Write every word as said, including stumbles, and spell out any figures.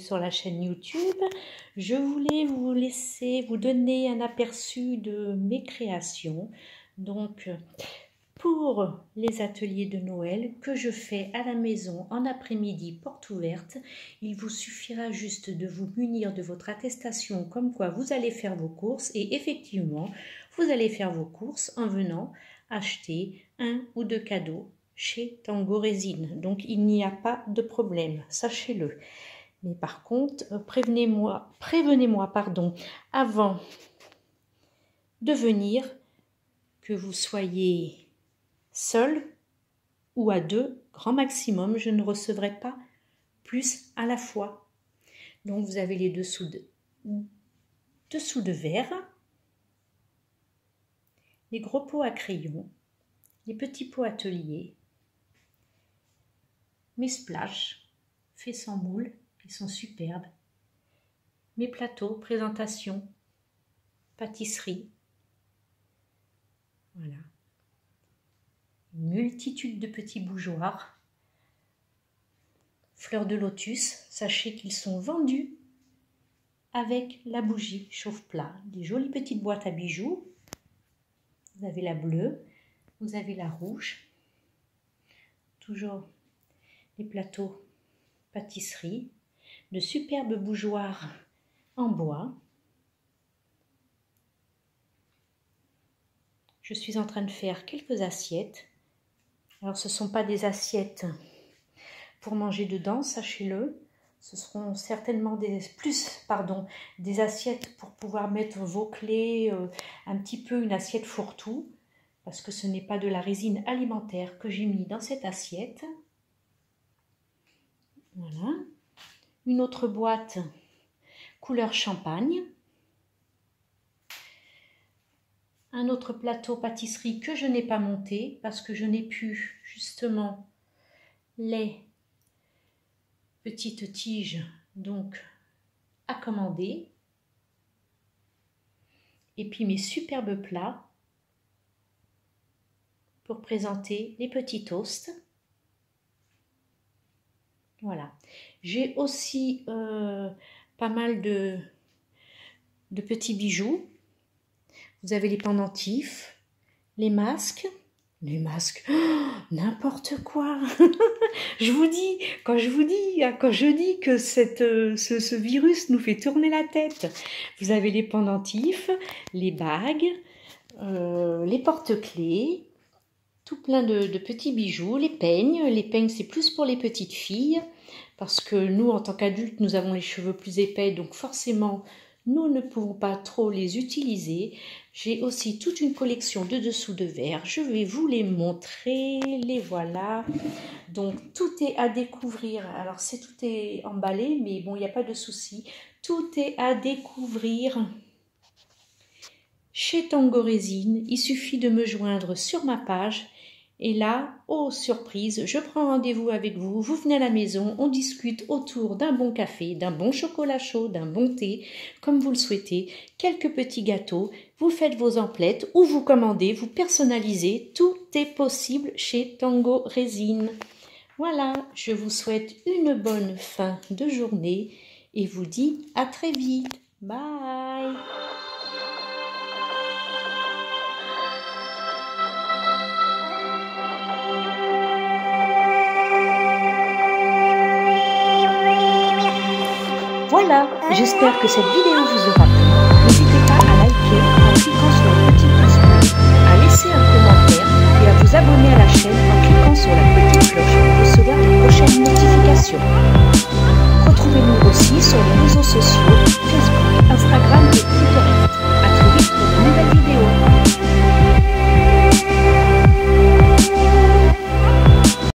bienvenue sur la chaîne YouTube. Je voulais vous laisser, vous donner un aperçu de mes créations. Donc, pour les ateliers de Noël que je fais à la maison en après-midi porte ouverte, il vous suffira juste de vous munir de votre attestation comme quoi vous allez faire vos courses et effectivement, vous allez faire vos courses en venant acheter un ou deux cadeaux chez Tango Résine. Donc, il n'y a pas de problème, sachez-le. Mais par contre, prévenez-moi, prévenez-moi, pardon, avant de venir, que vous soyez seul ou à deux, grand maximum, je ne recevrai pas plus à la fois. Donc, vous avez les dessous de, dessous de verre, les gros pots à crayon, les petits pots ateliers, mes splashs faits sans moule, ils sont superbes, mes plateaux, présentation, pâtisserie, voilà, une multitude de petits bougeoirs, fleurs de lotus, sachez qu'ils sont vendus avec la bougie chauffe-plat, des jolies petites boîtes à bijoux, vous avez la bleue, vous avez la rouge, toujours les plateaux pâtisserie, de superbes bougeoirs en bois. Je suis en train de faire quelques assiettes. Alors, ce ne sont pas des assiettes pour manger dedans, sachez-le. Ce seront certainement des, plus, pardon, des assiettes pour pouvoir mettre vos clés, euh, un petit peu une assiette fourre-tout, parce que ce n'est pas de la résine alimentaire que j'ai mis dans cette assiette. Voilà. Une autre boîte couleur champagne. Un autre plateau pâtisserie que je n'ai pas monté parce que je n'ai pu justement les petites tiges donc à commander. Et puis mes superbes plats pour présenter les petits toasts. Voilà. J'ai aussi euh, pas mal de, de petits bijoux. Vous avez les pendentifs, les masques. Les masques, oh, n'importe quoi. Je vous dis, quand je vous dis, quand je dis que cette, ce, ce virus nous fait tourner la tête, vous avez les pendentifs, les bagues, euh, les porte-clés, tout plein de, de petits bijoux, les peignes. Les peignes, c'est plus pour les petites filles, parce que nous, en tant qu'adultes, nous avons les cheveux plus épais, donc forcément, nous ne pouvons pas trop les utiliser. J'ai aussi toute une collection de dessous de verre. Je vais vous les montrer, les voilà. Donc, tout est à découvrir. Alors, c'est tout est emballé, mais bon, il n'y a pas de souci. Tout est à découvrir. Chez Tango Résine, il suffit de me joindre sur ma page. Et là, oh surprise, je prends rendez-vous avec vous, vous venez à la maison, on discute autour d'un bon café, d'un bon chocolat chaud, d'un bon thé, comme vous le souhaitez, quelques petits gâteaux, vous faites vos emplettes ou vous commandez, vous personnalisez, tout est possible chez Tango Résine. Voilà, je vous souhaite une bonne fin de journée et vous dis à très vite. Bye! Voilà, j'espère que cette vidéo vous aura plu. N'hésitez pas à liker, en cliquant sur le petit pouce bleu, à laisser un commentaire et à vous abonner à la chaîne en cliquant sur la petite cloche pour recevoir les prochaines notifications. Retrouvez-nous aussi sur les réseaux sociaux.